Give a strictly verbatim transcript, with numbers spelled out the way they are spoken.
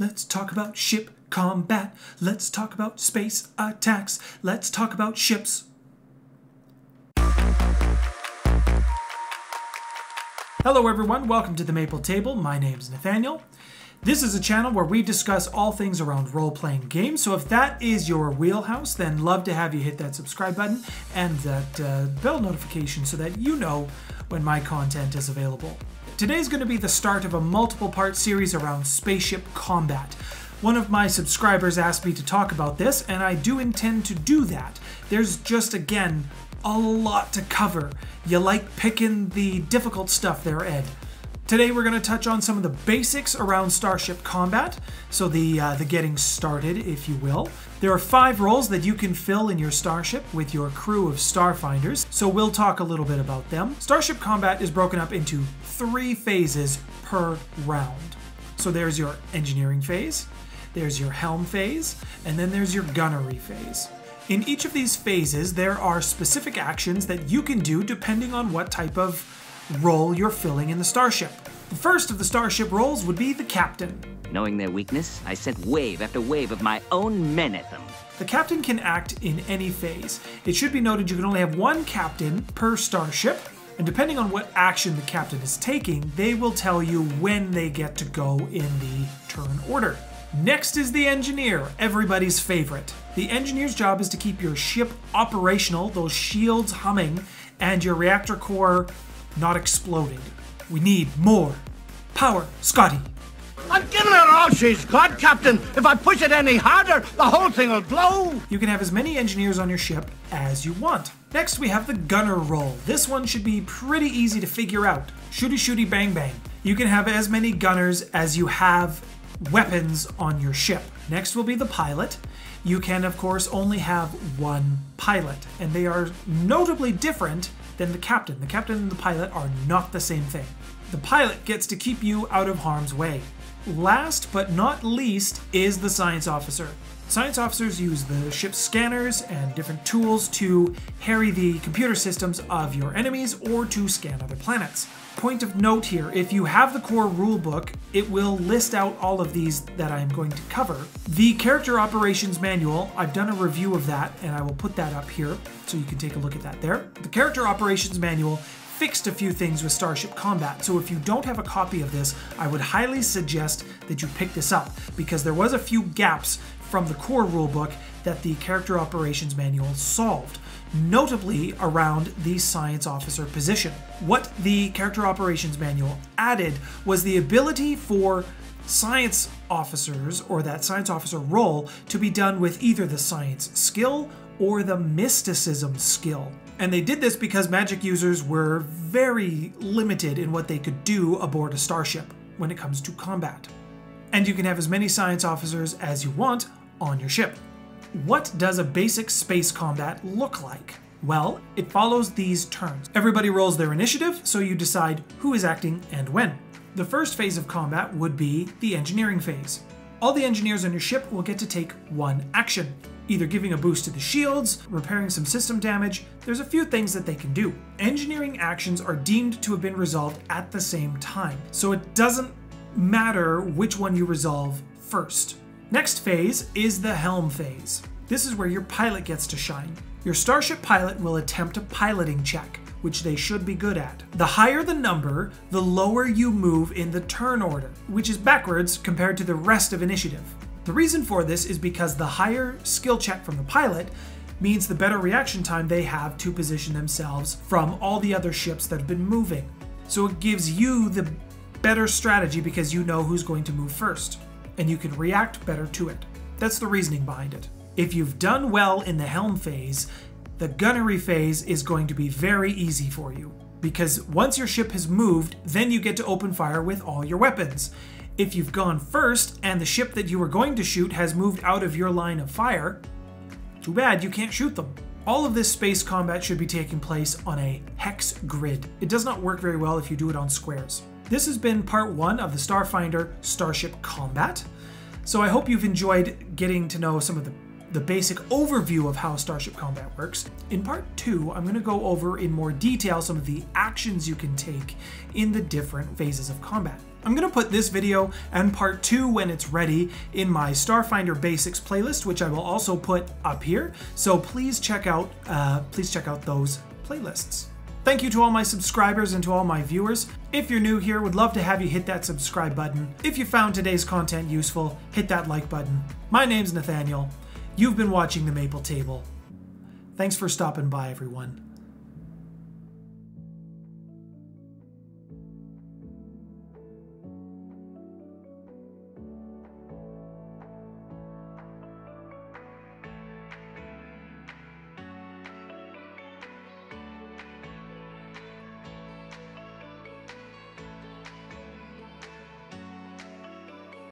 Let's talk about ship combat. Let's talk about space attacks. Let's talk about ships. Hello everyone, welcome to The Maple Table. My name's Nathaniel. This is a channel where we discuss all things around role-playing games, so if that is your wheelhouse, then love to have you hit that subscribe button and that uh, bell notification so that you know when my content is available. Today's going to be the start of a multiple-part series around spaceship combat. One of my subscribers asked me to talk about this, and I do intend to do that. There's just, again, a lot to cover. You like picking the difficult stuff there, Ed. Today we're going to touch on some of the basics around Starship combat, so the uh, the getting started, if you will. There are five roles that you can fill in your Starship with your crew of Starfinders, so we'll talk a little bit about them. Starship combat is broken up into three phases per round. So there's your engineering phase, there's your helm phase, and then there's your gunnery phase. In each of these phases, there are specific actions that you can do depending on what type of role you're filling in the Starship. The first of the Starship roles would be the captain. Knowing their weakness, I sent wave after wave of my own men at them. The captain can act in any phase. It should be noted you can only have one captain per Starship, and depending on what action the captain is taking, they will tell you when they get to go in the turn order. Next is the engineer, everybody's favorite. The engineer's job is to keep your ship operational, those shields humming, and your reactor core not exploding. We need more power, Scotty. I'm giving it all she's got, Captain. If I push it any harder, the whole thing will blow. You can have as many engineers on your ship as you want. Next, we have the gunner role. This one should be pretty easy to figure out. Shooty, shooty, bang, bang. You can have as many gunners as you have weapons on your ship. Next will be the pilot. You can, of course, only have one pilot, and they are notably different than the captain. The captain and the pilot are not the same thing. The pilot gets to keep you out of harm's way. Last but not least is the science officer. Science officers use the ship's scanners and different tools to harry the computer systems of your enemies or to scan other planets. Point of note here, if you have the core rulebook, it will list out all of these that I'm going to cover. The Character Operations Manual, I've done a review of that and I will put that up here so you can take a look at that there. The Character Operations Manual fixed a few things with Starship combat, so if you don't have a copy of this, I would highly suggest that you pick this up because there was a few gaps from the core rulebook that the Character Operations Manual solved, notably around the science officer position. What the Character Operations Manual added was the ability for science officers, or that science officer role, to be done with either the science skill or the mysticism skill. And they did this because magic users were very limited in what they could do aboard a starship when it comes to combat. And you can have as many science officers as you want on your ship. What does a basic space combat look like? Well, it follows these turns. Everybody rolls their initiative, so you decide who is acting and when. The first phase of combat would be the engineering phase. All the engineers on your ship will get to take one action, either giving a boost to the shields, repairing some system damage. There's a few things that they can do. Engineering actions are deemed to have been resolved at the same time, so it doesn't matter which one you resolve first. Next phase is the helm phase. This is where your pilot gets to shine. Your starship pilot will attempt a piloting check, which they should be good at. The higher the number, the lower you move in the turn order, which is backwards compared to the rest of initiative. The reason for this is because the higher skill check from the pilot means the better reaction time they have to position themselves from all the other ships that have been moving. So it gives you the better strategy because you know who's going to move first, and you can react better to it. That's the reasoning behind it. If you've done well in the helm phase, the gunnery phase is going to be very easy for you, because once your ship has moved, then you get to open fire with all your weapons. If you've gone first and the ship that you were going to shoot has moved out of your line of fire, too bad, you can't shoot them. All of this space combat should be taking place on a hex grid. It does not work very well if you do it on squares. This has been part one of the Starfinder Starship Combat. So I hope you've enjoyed getting to know some of the, the basic overview of how Starship Combat works. In part two, I'm going to go over in more detail some of the actions you can take in the different phases of combat. I'm going to put this video and part two when it's ready in my Starfinder Basics playlist, which I will also put up here. So please check out, uh, please check out those playlists. Thank you to all my subscribers and to all my viewers. If you're new here, would love to have you hit that subscribe button. If you found today's content useful, hit that like button. My name's Nathaniel. You've been watching The Maple Table. Thanks for stopping by, everyone.